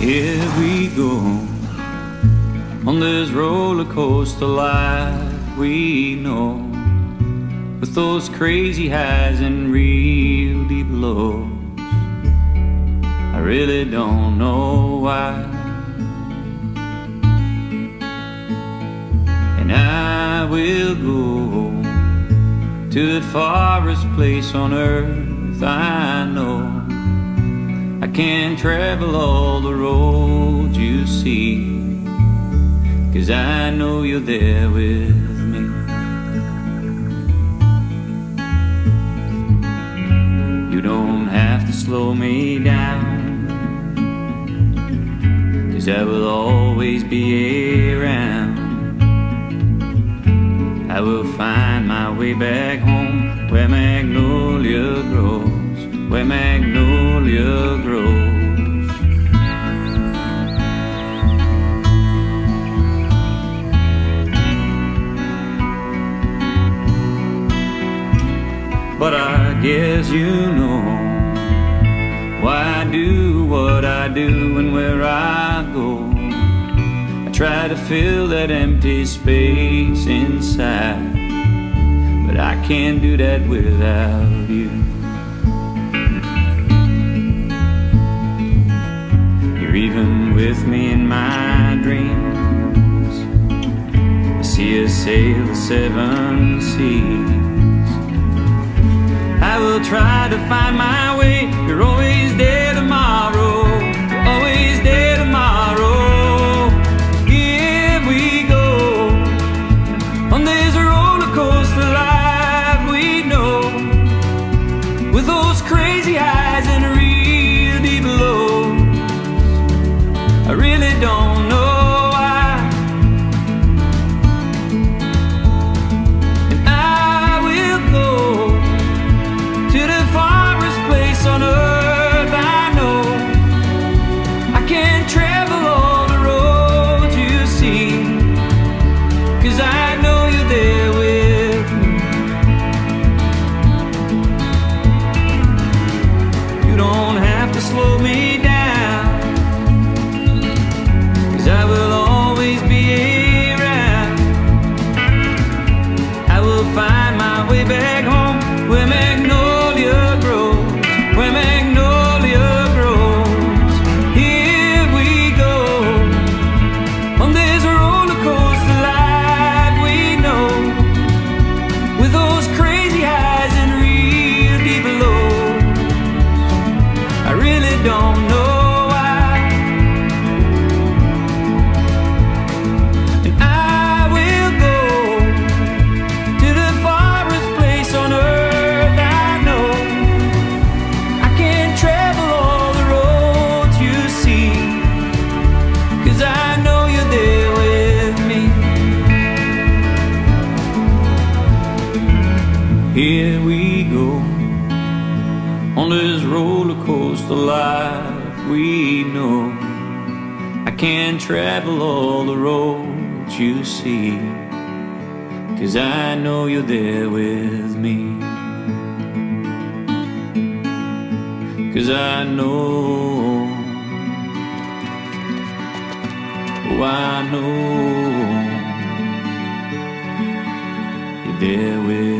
Here we go on this roller coaster life we know, with those crazy highs and real deep lows. I really don't know why, and I will go to the farthest place on earth I know. I can travel all the roads you see, 'cause I know you're there with me. You don't have to slow me down, 'cause I will always be around. I will find my way back home, where magnolia grows, where magnolia grows. But I guess you know why I do what I do and where I go. I try to fill that empty space inside, but I can't do that without you. Even with me in my dreams, I see us sail the seven seas. I will try to find my way. You're always there tomorrow, you're always there tomorrow. Here we go on this roller coaster life we know, with those crazy highs and real deep lows. I really don't know why, and I will go to the farthest place on earth I know. I can travel all the roads you see, 'cause I know you're there with me. You don't have to slow me down, I will always be around. I will find my way back home, where magnolia grows, where magnolia grows. Here we go on this roller coaster life we know, with those crazy highs and real deep lows. I really don't know. Here we go on this roller coaster life we know. I can travel all the roads you see, 'cause I know you're there with me, 'cause I know, oh I know, you're there with me.